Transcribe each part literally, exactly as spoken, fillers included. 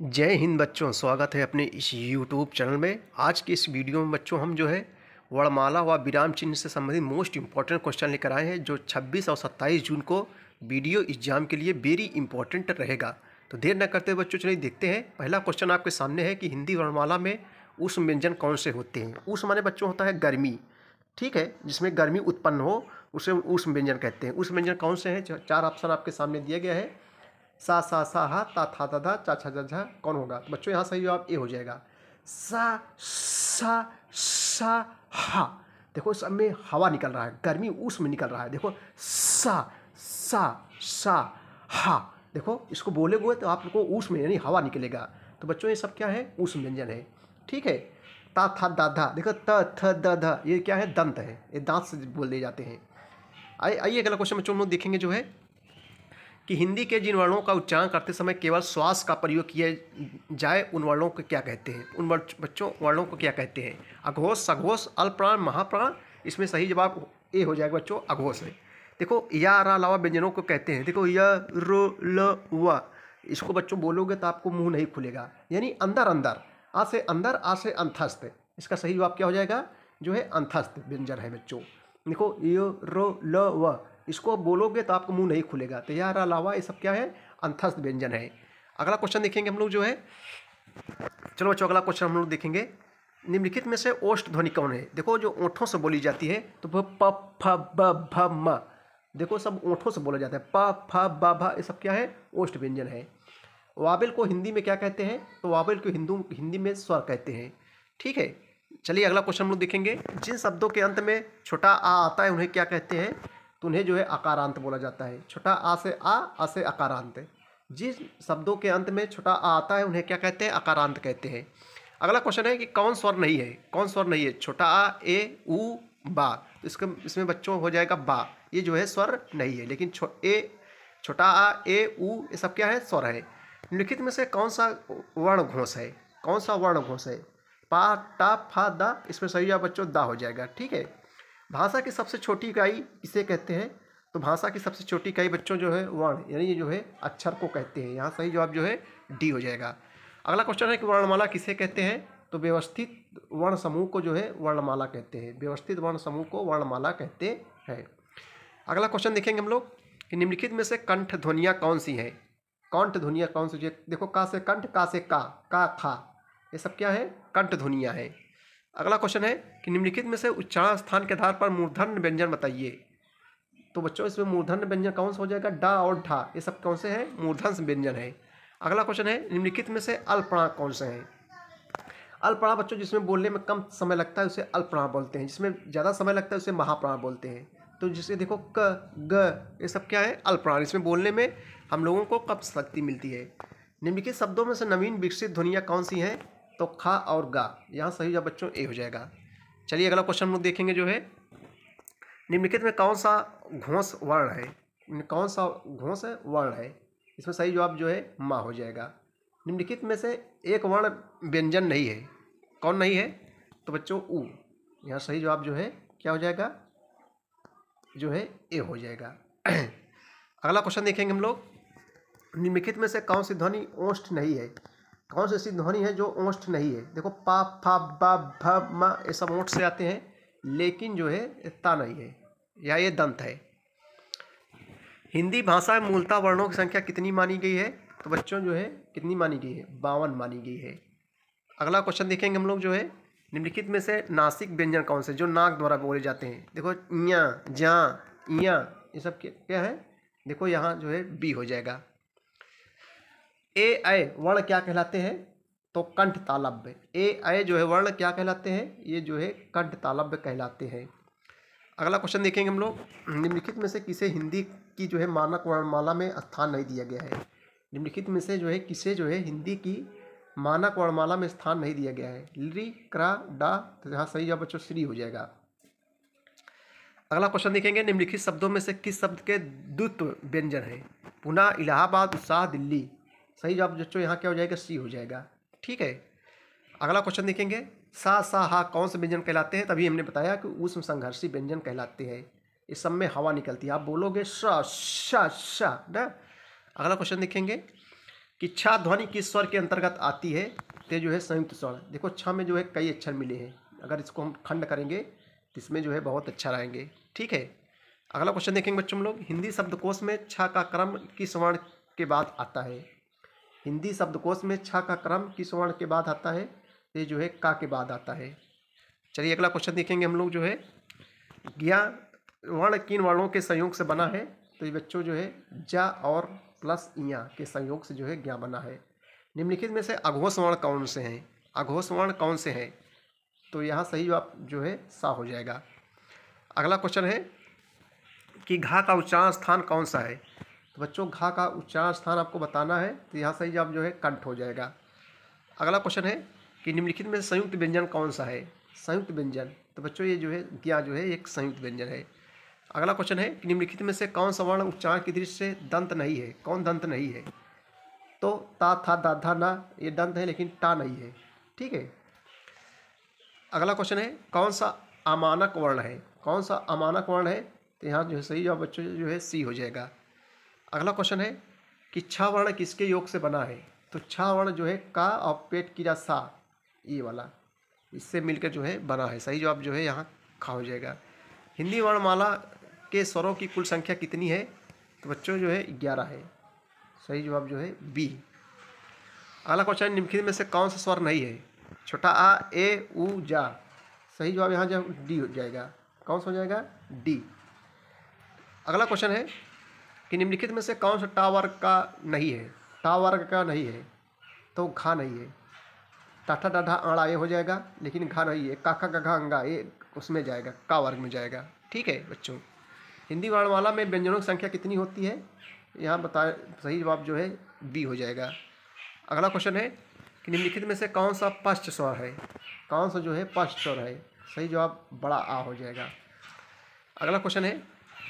जय हिंद बच्चों, स्वागत है अपने इस YouTube चैनल में। आज के इस वीडियो में बच्चों हम जो है वर्णमाला व विराम चिन्ह से संबंधित मोस्ट इम्पॉर्टेंट क्वेश्चन लेकर आए हैं, जो छब्बीस और सत्ताईस जून को वीडियो एग्जाम के लिए वेरी इंपॉर्टेंट रहेगा। तो देर न करते बच्चों चलिए देखते हैं। पहला क्वेश्चन आपके सामने है कि हिंदी वर्णमाला में उस व्यंजन कौन से होते हैं। उस माने बच्चों होता है गर्मी, ठीक है, जिसमें गर्मी उत्पन्न हो उसे उस व्यंजन कहते हैं। उस व्यंजन कौन से हैं? चार ऑप्शन आपके सामने दिया गया है, सा सा सा हा ता था ता धा चा छा झा झा। कौन होगा? तो बच्चों यहाँ सही जवाब ए हो जाएगा, सा सा सा हा। देखो इस सब में हवा निकल रहा है, गर्मी उस में निकल रहा है। देखो सा सा सा हा, देखो इसको बोले हुए तो आप लोग को ऊस में यानी हवा निकलेगा। तो बच्चों ये सब क्या है? ऊस व्यंजन है, ठीक है। ता था दा धा, देखो त थ द ध, ये क्या है? दंत है, ये दांत से बोल दिए जाते हैं। आइए अगला क्वेश्चन बच्चों हम लोग देखेंगे जो है कि हिंदी के जिन वर्णों का उच्चारण करते समय केवल श्वास का प्रयोग किया जाए उन वर्णों को क्या कहते हैं। उन बच्चों वर्णों को क्या कहते हैं? अघोष, सघोष, अल्पप्राण, महाप्राण। इसमें सही जवाब ए हो जाएगा बच्चों, अघोष है। देखो या रा लावा व्यंजनों को कहते हैं। देखो य रो ल व, इसको बच्चों बोलोगे तो आपको मुँह नहीं खुलेगा, यानी अंदर अंदर, आ से अंदर, आ से अंतस्थ। इसका सही जवाब क्या हो जाएगा? जो है अंतस्थ व्यंजन है बच्चों। देखो यो रो ल व, इसको बोलोगे तो आपको मुंह नहीं खुलेगा। तो यार अलावा ये सब क्या है? अंतस्थ व्यंजन है। अगला क्वेश्चन देखेंगे हम लोग जो है, चलो बच्चों अगला क्वेश्चन हम लोग देखेंगे, निम्नलिखित में से ओष्ठ ध्वनि कौन है? देखो जो ओंठों से बोली जाती है तो प फ ब भ म, देखो सब ओंठों से बोला जाता है। प फ ब भ, ये सब क्या है? ओष्ठ व्यंजन है। वावेल को हिंदी में क्या कहते हैं? तो वावेल को हिंदू हिंदी में स्वर कहते हैं, ठीक है। चलिए अगला क्वेश्चन हम लोग देखेंगे, जिन शब्दों के अंत में छोटा आ आता है उन्हें क्या कहते हैं? तो उन्हें जो है अकारांत बोला जाता है। छोटा आ से आ, आ से अकारांत। जिस शब्दों के अंत में छोटा आ आता है उन्हें क्या कहते हैं? अकारांत कहते हैं। अगला क्वेश्चन है कि कौन स्वर नहीं है? कौन स्वर नहीं है? छोटा आ, ए, ऊ, बा। तो इसके इसमें बच्चों हो जाएगा बा, ये जो है स्वर नहीं है। लेकिन छो ए छोटा आ ए ऊ ये सब क्या है? स्वर है। निम्नलिखित में से कौन सा वर्ण घोष है? कौन सा वर्ण घोष है? पा टा फा दा, इसमें सही जवाब बच्चों दा हो जाएगा, ठीक है। भाषा की सबसे छोटी इकाई किसे कहते हैं? तो भाषा की सबसे छोटी इकाई बच्चों जो है वर्ण यानी जो है अक्षर को कहते हैं। यहाँ सही जवाब जो है डी हो जाएगा। अगला क्वेश्चन है कि वर्णमाला किसे कहते हैं? तो व्यवस्थित वर्ण समूह को जो है वर्णमाला कहते हैं। व्यवस्थित वर्ण समूह को वर्णमाला कहते हैं। अगला क्वेश्चन देखेंगे हम लोग कि निम्नलिखित में से कंठ ध्वनियाँ कौन सी हैं? कंठ ध्वनियाँ कौन सी? देखो का से कंठ, का से का, का खा, ये सब क्या है? कंठ ध्वनियाँ हैं। अगला क्वेश्चन है कि निम्नलिखित में से उच्चारण स्थान के आधार पर मूर्धन्य व्यंजन बताइए। तो बच्चों इसमें मूर्धन्य व्यंजन कौन सा हो जाएगा? डा और ढा, ये सब कौन से हैं? मूर्धन्य व्यंजन है। अगला क्वेश्चन है निम्नलिखित में से अल्पप्राण कौन से हैं? अल्पप्राण बच्चों जिसमें बोलने में कम समय लगता है उसे अल्पप्राण बोलते हैं, जिसमें ज़्यादा समय लगता है उसे महाप्राण बोलते हैं। तो जिसे देखो क ग, ये सब क्या है? अल्पप्राण, इसमें बोलने में हम लोगों को कम शक्ति मिलती है। निम्नलिखित शब्दों में से नवीन विकसित ध्वनियाँ कौन सी हैं? तो खा और गा, यहाँ सही जवाब बच्चों ए हो जाएगा। चलिए अगला क्वेश्चन हम लोग देखेंगे जो है, निम्नलिखित में कौन सा घोष वर्ण है? कौन सा घोष वर्ण है? इसमें सही जवाब जो है माँ हो जाएगा। निम्नलिखित में से एक वर्ण व्यंजन नहीं है, कौन नहीं है? तो बच्चों ऊ, यहाँ सही जवाब जो है क्या हो जाएगा? जो है ए हो जाएगा। अगला क्वेश्चन देखेंगे हम लोग, निम्नलिखित में से कौन सी ध्वनि ओष्ठ नहीं है? कौन सी ऐसी ध्वनि है जो ओष्ठ नहीं है? देखो पा फा बा भ म, ये सब ओठ से आते हैं, लेकिन जो है ता नहीं है, या ये दंत है। हिंदी भाषा में मूलतः वर्णों की संख्या कितनी मानी गई है? तो बच्चों जो है कितनी मानी गई है? बावन मानी गई है। अगला क्वेश्चन देखेंगे हम लोग जो है, निम्नलिखित में से नासिक व्यंजन कौन से जो नाक द्वारा बोले जाते हैं? देखो या जा या, ये सब क्या है? देखो यहाँ जो है बी हो जाएगा। ए आय वर्ण क्या कहलाते हैं? तो कंठ तालव्य। ए आय जो है वर्ण क्या कहलाते हैं? ये जो है कंठ तालव्य कहलाते हैं। अगला क्वेश्चन देखेंगे हम लोग, निम्नलिखित में से किसे हिंदी की जो है मानक वर्णमाला में स्थान नहीं दिया गया है? निम्नलिखित में से जो है किसे जो है हिंदी की मानक वर्णमाला में स्थान नहीं दिया गया है? ली क्रा डा, तो यहाँ सही जवाब बच्चों श्री हो जाएगा। अगला क्वेश्चन देखेंगे, निम्नलिखित शब्दों में से किस शब्द के द्वित्व व्यंजन है? पुणे, इलाहाबाद, उत्साह, दिल्ली। सही जवाब बच्चों यहाँ क्या हो जाएगा? सी हो जाएगा, ठीक है। अगला क्वेश्चन देखेंगे, सा सा हा कौन से व्यंजन कहलाते हैं? तभी हमने बताया कि उष्म संघर्षी व्यंजन कहलाते हैं, इस सब में हवा निकलती है, आप बोलोगे श श श ना। अगला क्वेश्चन देखेंगे कि छा ध्वनि किस स्वर के अंतर्गत आती है, तो जो है संयुक्त स्वर। देखो छा में जो है कई अक्षर मिले हैं, अगर इसको हम खंड करेंगे तो इसमें जो है बहुत अच्छा रहेंगे। ठीक है, अगला क्वेश्चन देखेंगे बच्चों हम लोग। हिंदी शब्दकोश में छा का क्रम किस वर्ण के बाद आता है? हिंदी शब्दकोश में छा का क्रम किस वर्ण के बाद आता है? ये जो है का के बाद आता है। चलिए अगला क्वेश्चन देखेंगे हम लोग जो है, ज्ञा वर्ण किन वर्णों के संयोग से बना है? तो ये बच्चों जो है जा और प्लस इया के संयोग से जो है ज्ञा बना है। निम्नलिखित में से अघोष वर्ण कौन से हैं? अघोष वर्ण कौन से हैं? तो यहाँ सही जवाब जो है सा हो जाएगा। अगला क्वेश्चन है कि घा का उच्चारण स्थान कौन सा है? तो बच्चों घा का उच्चारण स्थान आपको बताना है, तो यहाँ सही जवाब जो है कंठ हो जाएगा। अगला क्वेश्चन है कि निम्नलिखित में संयुक्त व्यंजन कौन सा है? संयुक्त व्यंजन, तो बच्चों ये जो है ज्ञा जो है एक संयुक्त व्यंजन है। अगला क्वेश्चन है कि निम्नलिखित में से कौन सा वर्ण उच्चारण की दृष्टि से दंत नहीं है? कौन दंत नहीं है? तो ता था दा धा ना, ये दंत है लेकिन टा नहीं है। ठीक है, अगला क्वेश्चन है कौन सा अमानक वर्ण है? कौन सा अमानक वर्ण है? तो यहाँ जो है सही जवाब बच्चों जो है सी हो जाएगा। अगला क्वेश्चन है कि छा वर्ण किसके योग से बना है? तो छा वर्ण जो है का और पेट कीड़ा सा, ये वाला इससे मिलकर जो है बना है, सही जवाब जो है यहाँ खा हो जाएगा। हिंदी वर्णमाला के स्वरों की कुल संख्या कितनी है? तो बच्चों जो है ग्यारह है, सही जवाब जो है बी। अगला क्वेश्चन, निम्नलिखित में से कौन सा स्वर नहीं है? छोटा आ, ए, ऊ, जा, सही जवाब यहाँ जो डी हो जाएगा। कौन सा हो जाएगा? डी। अगला क्वेश्चन है कि निम्नलिखित में से कौन सा टा वर्ग का नहीं है? टा वर्ग का नहीं है, तो घा नहीं है। टाठा डाढ़ा आड़ा ये हो जाएगा लेकिन घा नहीं है। काका गघा अंगा ये उसमें जाएगा, का वर्ग में जाएगा। ठीक है बच्चों, हिंदी वर्णमाला में व्यंजनों की संख्या कितनी होती है? यहाँ बता सही जवाब जो है बी हो जाएगा। अगला क्वेश्चन है कि निम्नलिखित में से कौन सा पश्च स्वर है? कौन सा जो है पश्च स्वर है? सही जवाब बड़ा आ हो जाएगा। अगला क्वेश्चन है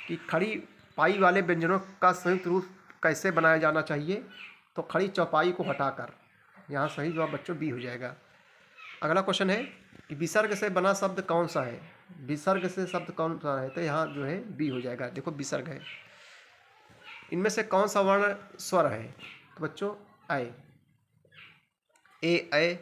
कि खड़ी पाई वाले व्यंजनों का संयुक्त रूप कैसे बनाया जाना चाहिए? तो खड़ी चौपाई को हटाकर, यहाँ सही जवाब बच्चों बी हो जाएगा। अगला क्वेश्चन है कि विसर्ग से बना शब्द कौन सा है? विसर्ग से शब्द कौन सा है? तो यहाँ जो है बी हो जाएगा। देखो विसर्ग है। इनमें से कौन सा वर्ण स्वर है? तो बच्चों आय, ए, ए।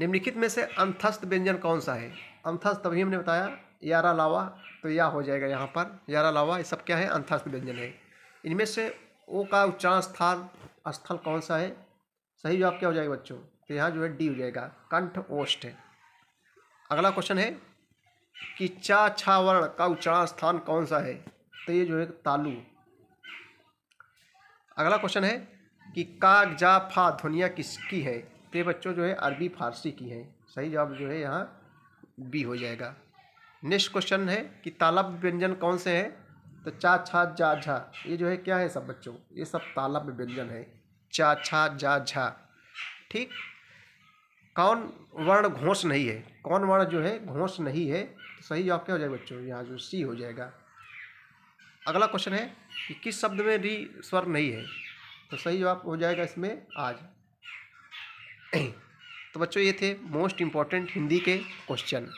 निम्नलिखित में से अंतस्थ व्यंजन कौन सा है? अंतस्थ तभी हमने बताया यारा लावा, तो या हो जाएगा यहाँ पर। यारा लावा ये सब क्या है? अंतस्थ व्यंजन है। इनमें से ओ का उच्चारण स्थान स्थल कौन सा है? सही जवाब क्या हो जाएगा बच्चों? तो यहाँ जो है डी हो जाएगा, कंठ ओष्ठ है। अगला क्वेश्चन है कि चा छा वर्ण का उच्चारण स्थान कौन सा है? तो ये जो है तालु। अगला क्वेश्चन है कि का जा फा ध्वनियाँ किसकी है? तो ये बच्चों जो है अरबी फारसी की है, सही जवाब जो है यहाँ बी हो जाएगा। नेक्स्ट क्वेश्चन है कि तालब्य व्यंजन कौन से हैं? तो चा छा जा झा, ये जो है क्या है सब बच्चों? ये सब तालब्य व्यंजन है, चा छा जा झा। ठीक, कौन वर्ण घोष नहीं है? कौन वर्ण जो है घोष नहीं है? तो सही जवाब क्या हो जाएगा बच्चों? यहाँ जो सी हो जाएगा। अगला क्वेश्चन है कि किस शब्द में री स्वर नहीं है? तो सही जवाब हो जाएगा इसमें आज। तो बच्चों ये थे मोस्ट इम्पॉर्टेंट हिंदी के क्वेश्चन।